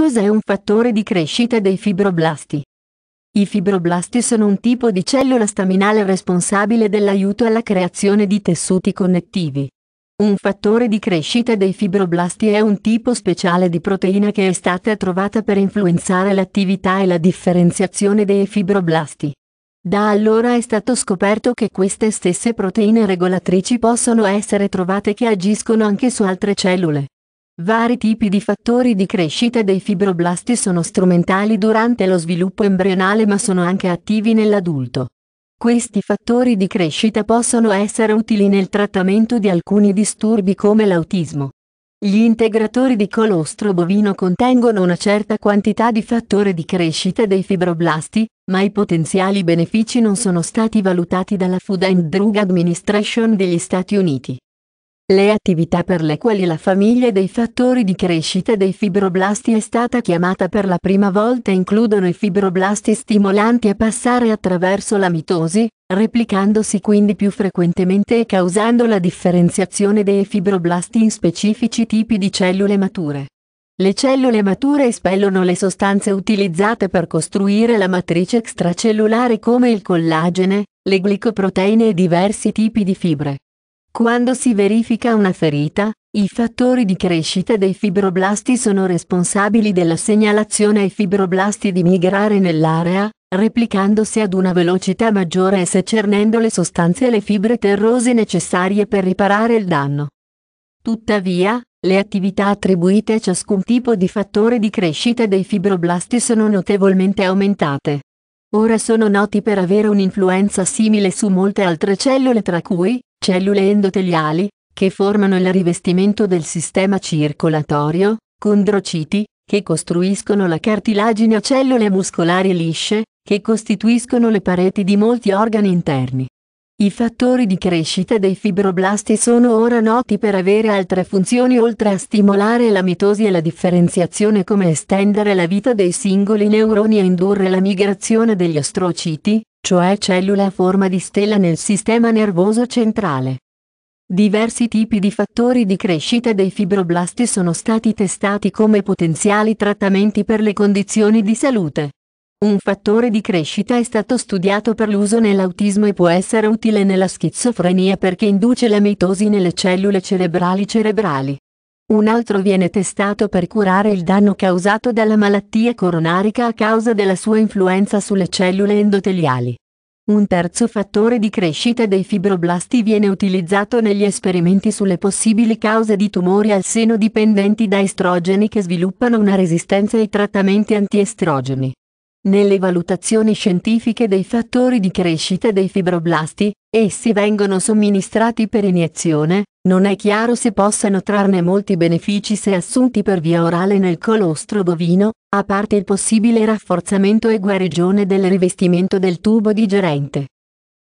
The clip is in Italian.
Cos'è un fattore di crescita dei fibroblasti? I fibroblasti sono un tipo di cellula staminale responsabile dell'aiuto alla creazione di tessuti connettivi. Un fattore di crescita dei fibroblasti è un tipo speciale di proteina che è stata trovata per influenzare l'attività e la differenziazione dei fibroblasti. Da allora è stato scoperto che queste stesse proteine regolatrici possono essere trovate che agiscono anche su altre cellule. Vari tipi di fattori di crescita dei fibroblasti sono strumentali durante lo sviluppo embrionale ma sono anche attivi nell'adulto. Questi fattori di crescita possono essere utili nel trattamento di alcuni disturbi come l'autismo. Gli integratori di colostro bovino contengono una certa quantità di fattore di crescita dei fibroblasti, ma i potenziali benefici non sono stati valutati dalla Food and Drug Administration degli Stati Uniti. Le attività per le quali la famiglia dei fattori di crescita dei fibroblasti è stata chiamata per la prima volta includono i fibroblasti stimolanti a passare attraverso la mitosi, replicandosi quindi più frequentemente e causando la differenziazione dei fibroblasti in specifici tipi di cellule mature. Le cellule mature espellono le sostanze utilizzate per costruire la matrice extracellulare come il collagene, le glicoproteine e diversi tipi di fibre. Quando si verifica una ferita, i fattori di crescita dei fibroblasti sono responsabili della segnalazione ai fibroblasti di migrare nell'area, replicandosi ad una velocità maggiore e secernendo le sostanze e le fibre terrose necessarie per riparare il danno. Tuttavia, le attività attribuite a ciascun tipo di fattore di crescita dei fibroblasti sono notevolmente aumentate. Ora sono noti per avere un'influenza simile su molte altre cellule tra cui cellule endoteliali, che formano il rivestimento del sistema circolatorio, condrociti, che costruiscono la cartilagine o cellule muscolari lisce, che costituiscono le pareti di molti organi interni. I fattori di crescita dei fibroblasti sono ora noti per avere altre funzioni oltre a stimolare la mitosi e la differenziazione come estendere la vita dei singoli neuroni e indurre la migrazione degli ostrociti, cioè cellule a forma di stella nel sistema nervoso centrale. Diversi tipi di fattori di crescita dei fibroblasti sono stati testati come potenziali trattamenti per le condizioni di salute. Un fattore di crescita è stato studiato per l'uso nell'autismo e può essere utile nella schizofrenia perché induce la mitosi nelle cellule cerebrali. Un altro viene testato per curare il danno causato dalla malattia coronarica a causa della sua influenza sulle cellule endoteliali. Un terzo fattore di crescita dei fibroblasti viene utilizzato negli esperimenti sulle possibili cause di tumori al seno dipendenti da estrogeni che sviluppano una resistenza ai trattamenti antiestrogeni. Nelle valutazioni scientifiche dei fattori di crescita dei fibroblasti, essi vengono somministrati per iniezione, non è chiaro se possano trarne molti benefici se assunti per via orale nel colostro bovino, a parte il possibile rafforzamento e guarigione del rivestimento del tubo digerente.